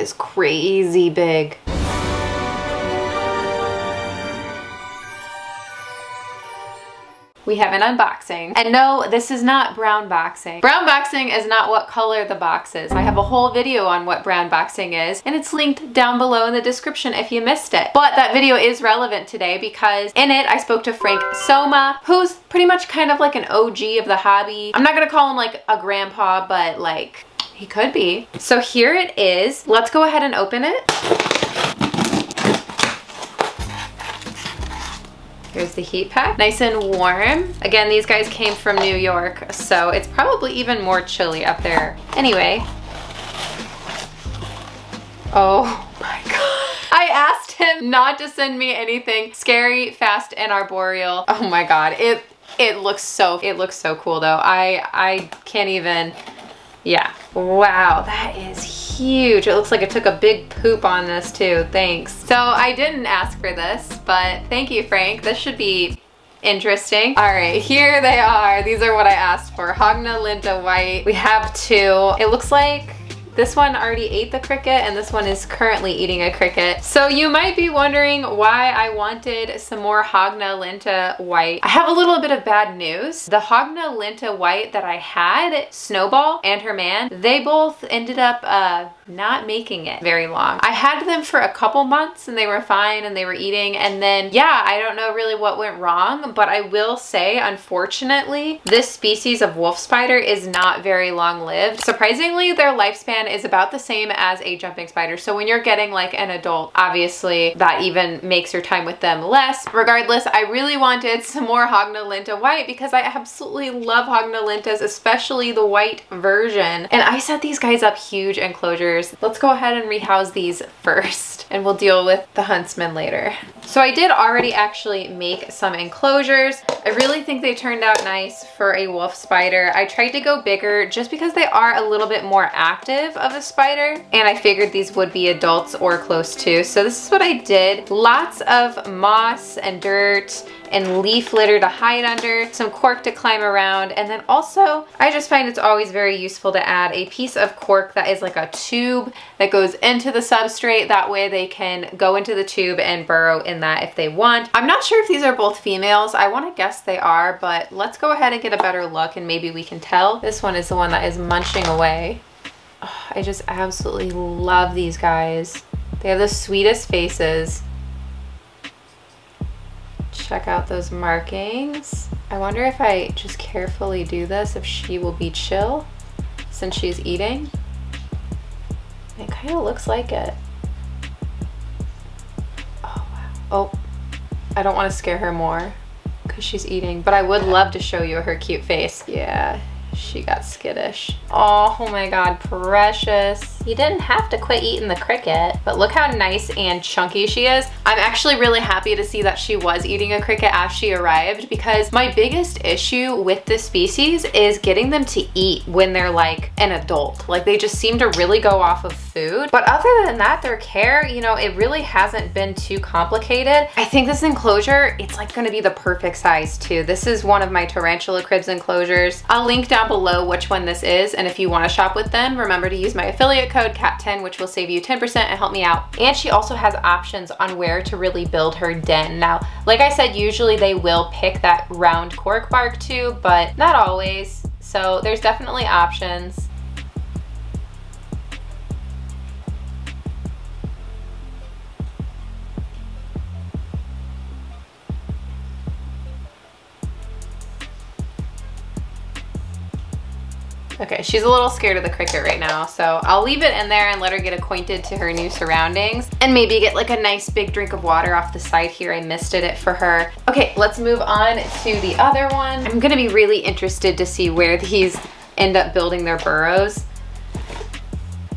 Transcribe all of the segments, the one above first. is crazy big. We have an unboxing. And no, this is not brown boxing. Brown boxing is not what color the box is. I have a whole video on what brown boxing is, and it's linked down below in the description if you missed it. But that video is relevant today because in it I spoke to Frank Somma, who's pretty much kind of like an OG of the hobby. I'm not gonna call him like a grandpa, but like he could be. So here it is. Let's go ahead and open it. Here's the heat pack, nice and warm. Again, these guys came from New York, so it's probably even more chilly up there. Anyway. Oh my God. I asked him not to send me anything scary, fast, and arboreal. Oh my God, it looks so cool though. I can't even, yeah. Wow, that is huge. It looks like it took a big poop on this too, thanks. So I didn't ask for this, but thank you, Frank. This should be interesting. All right, here they are. These are what I asked for. Hogna lenta white. We have two. It looks like this one already ate the cricket and this one is currently eating a cricket. So you might be wondering why I wanted some more Hogna lenta white. I have a little bit of bad news. The Hogna lenta white that I had, Snowball and her man, they both ended up not making it very long. I had them for a couple months and they were fine and they were eating, and then yeah, I don't know really what went wrong, but I will say unfortunately this species of wolf spider is not very long lived. Surprisingly, their lifespan is about the same as a jumping spider. So when you're getting like an adult, obviously that even makes your time with them less. Regardless, I really wanted some more Hogna lenta white because I absolutely love Hogna lentas, especially the white version. And I set these guys up huge enclosures. Let's go ahead and rehouse these first and we'll deal with the huntsman later. So I did already actually make some enclosures. I really think they turned out nice for a wolf spider. I tried to go bigger just because they are a little bit more active of a spider, and I figured these would be adults or close to. So this is what I did. Lots of moss and dirt and leaf litter to hide under, some cork to climb around, and then also I just find it's always very useful to add a piece of cork that is like a tube that goes into the substrate. That way they can go into the tube and burrow in that if they want. I'm not sure if these are both females. I want to guess they are, but let's go ahead and get a better look and maybe we can tell. This one is the one that is munching away. Oh, I just absolutely love these guys. They have the sweetest faces. Check out those markings. I wonder if I just carefully do this, if she will be chill since she's eating. It kind of looks like it. Oh, wow. Oh, I don't want to scare her more because she's eating, but I would love to show you her cute face. Yeah. She got skittish. Oh my God, precious. You didn't have to quit eating the cricket, but look how nice and chunky she is. I'm actually really happy to see that she was eating a cricket as she arrived, because my biggest issue with this species is getting them to eat when they're like an adult. Like they just seem to really go off of food. But other than that, their care, you know, it really hasn't been too complicated. I think this enclosure, it's like gonna be the perfect size too. This is one of my Tarantula Cribs enclosures. I'll link down below which one this is, and if you want to shop with them, remember to use my affiliate code CAT10, which will save you 10% and help me out. And she also has options on where to really build her den. Now, like I said, usually they will pick that round cork bark too, but not always, so there's definitely options. Okay, she's a little scared of the cricket right now, so I'll leave it in there and let her get acquainted to her new surroundings and maybe get like a nice big drink of water off the side here. I misted it for her. Okay, let's move on to the other one. I'm gonna be really interested to see where these end up building their burrows.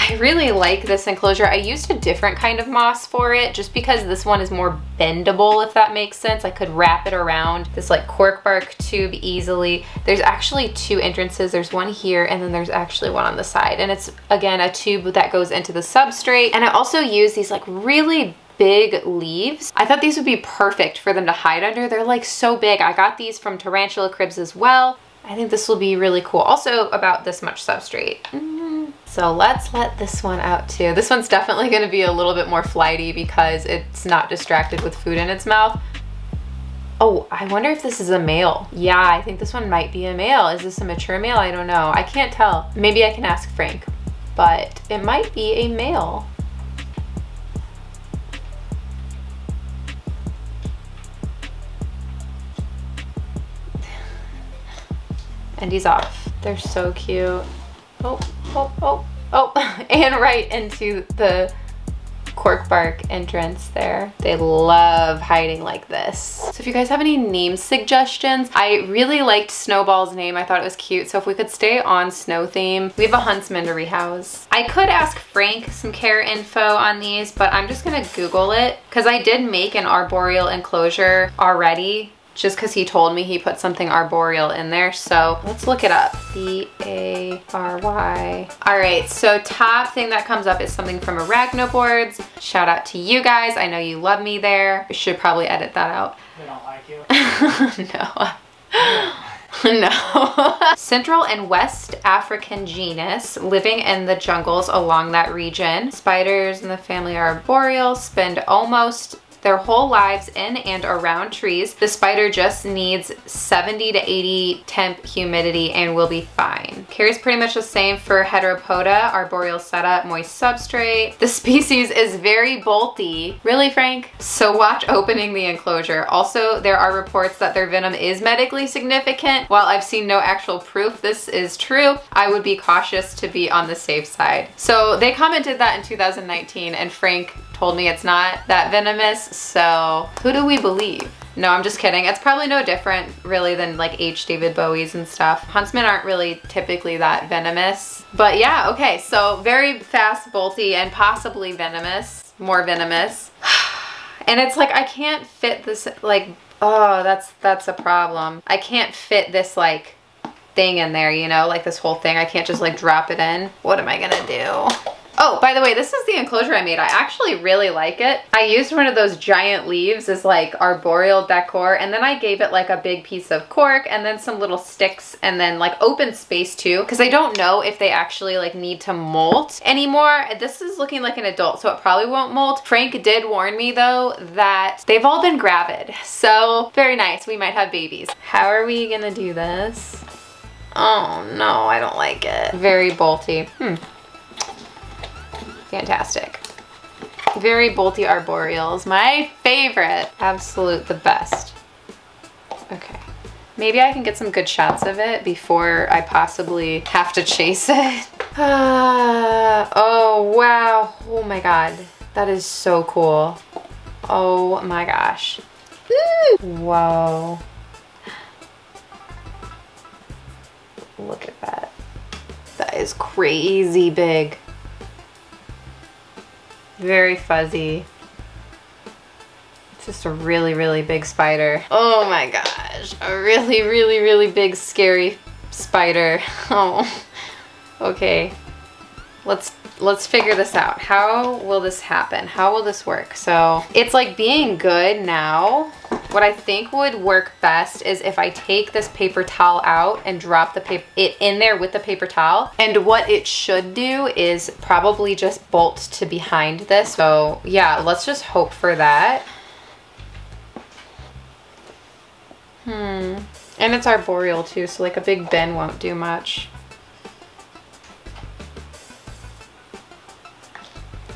I really like this enclosure. I used a different kind of moss for it just because this one is more bendable, if that makes sense. I could wrap it around this like cork bark tube easily. There's actually two entrances. There's one here and then there's actually one on the side. And it's, again, a tube that goes into the substrate. And I also use these like really big leaves. I thought these would be perfect for them to hide under. They're like so big. I got these from Tarantula Cribs as well. I think this will be really cool. Also about this much substrate. So let's let this one out too. This one's definitely gonna be a little bit more flighty because it's not distracted with food in its mouth. Oh, I wonder if this is a male. Yeah, I think this one might be a male. Is this a mature male? I don't know. I can't tell. Maybe I can ask Frank, but it might be a male. And he's off. They're so cute. Oh, oh, oh, oh. And right into the cork bark entrance there. They love hiding like this. So if you guys have any name suggestions, I really liked Snowball's name. I thought it was cute. So if we could stay on snow theme, we have a huntsman to rehouse. I could ask Frank some care info on these, but I'm just gonna Google it because I did make an arboreal enclosure already, just because he told me he put something arboreal in there. So let's look it up. B-A-R-Y. All right, so top thing that comes up is something from Arachnoboards. Shout out to you guys. I know you love me there. I should probably edit that out. They don't like you. No. No. Central and West African genus, living in the jungles along that region. Spiders in the family arboreal spend almost their whole lives in and around trees. The spider just needs 70 to 80 temp humidity and will be fine. Carries pretty much the same for Heteropoda, arboreal setup, moist substrate. The species is very bolty. Really, Frank? So watch opening the enclosure. Also, there are reports that their venom is medically significant. While I've seen no actual proof this is true, I would be cautious to be on the safe side. So they commented that in 2019, and Frank told me it's not that venomous, so who do we believe? No, I'm just kidding. It's probably no different really than like H. David Bowie's and stuff. Huntsmen aren't really typically that venomous, but yeah, okay. So very fast, bolty, and possibly venomous, more venomous. And it's like, I can't fit this, like, oh, that's a problem. I can't fit this like thing in there, you know, like this whole thing. I can't just like drop it in. What am I gonna do? Oh, by the way, this is the enclosure I made. I actually really like it. I used one of those giant leaves as like arboreal decor, and then I gave it like a big piece of cork and then some little sticks and then like open space too, because I don't know if they actually like need to molt anymore. This is looking like an adult, so it probably won't molt. Frank did warn me though that they've all been gravid, so very nice. We might have babies. How are we gonna do this? Oh no, I don't like it. Very bolty. Fantastic. Very bolty arboreals. My favorite. Absolute the best. Okay. Maybe I can get some good shots of it before I possibly have to chase it. Oh, wow. Oh my God. That is so cool. Oh my gosh. Whoa. Look at that. That is crazy big. Very fuzzy. It's just a really, really big spider. Oh my gosh. A really, really, really big, scary spider. Oh, okay. Let's figure this out. How will this happen? How will this work? So it's like being good now. What I think would work best is if I take this paper towel out and drop the it in there with the paper towel. And what it should do is probably just bolt to behind this. So yeah, let's just hope for that. And it's arboreal too, so like a big bin won't do much.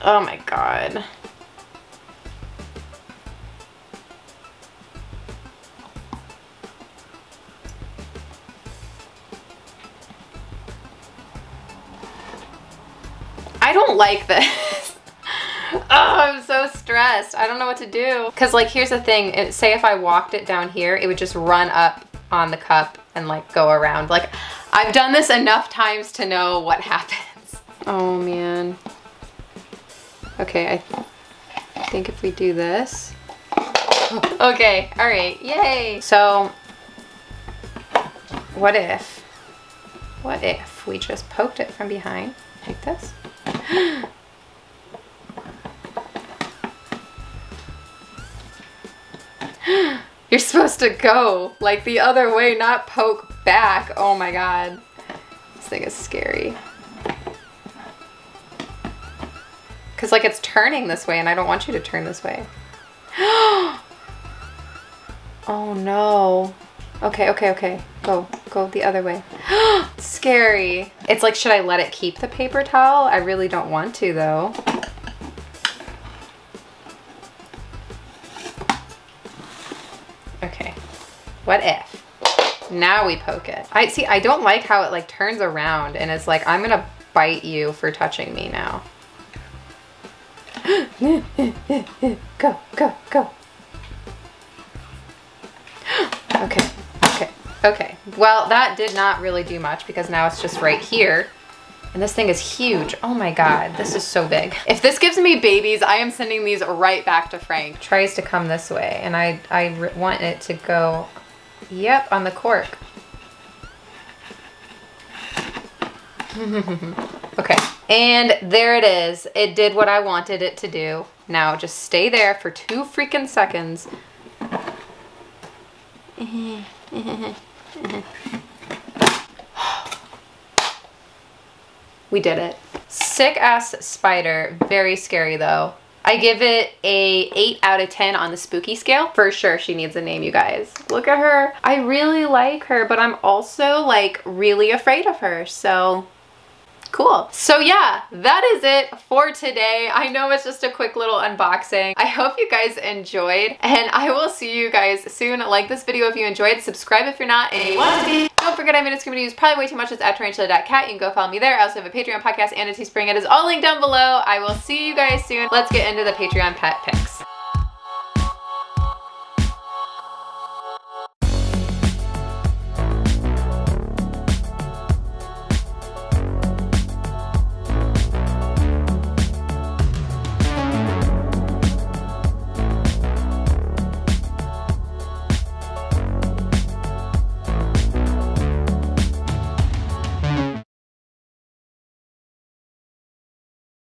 Oh my God. I don't like this. Oh, I'm so stressed. I don't know what to do. Cause like, here's the thing. Say if I walked it down here, it would just run up on the cup and like go around. Like, I've done this enough times to know what happens. Oh man. Okay, I think if we do this. Okay, all right, yay. So what if we just poked it from behind like this? You're supposed to go like the other way, not poke back. Oh my God. This thing is scary. Because like it's turning this way and I don't want you to turn this way. Oh no. Okay, okay, okay. Go the other way. Scary. It's like, should I let it keep the paper towel? I really don't want to though. Okay. What if? Now we poke it. I see, I don't like how it like turns around and it's like, I'm gonna bite you for touching me now. Go, go, go. Okay, okay, okay. Well, that did not really do much because now it's just right here. And this thing is huge. Oh my God, this is so big. If this gives me babies, I am sending these right back to Frank. Tries to come this way and I want it to go, yep, on the cork. Okay, and there it is. It did what I wanted it to do. Now just stay there for 2 freaking seconds. We did it. Sick ass spider, very scary though. I give it a 8 out of 10 on the spooky scale. For sure she needs a name, you guys. Look at her. I really like her, but I'm also like really afraid of her, so cool. So yeah, that is it for today. I know it's just a quick little unboxing. I hope you guys enjoyed and I will see you guys soon. Like this video if you enjoyed, subscribe if you're not, and don't forget I made a screen to use probably way too much. It's at tarantula.cat. You can go follow me there. I also have a Patreon podcast and a Teespring. It is all linked down below. I will see you guys soon. Let's get into the Patreon pet picks.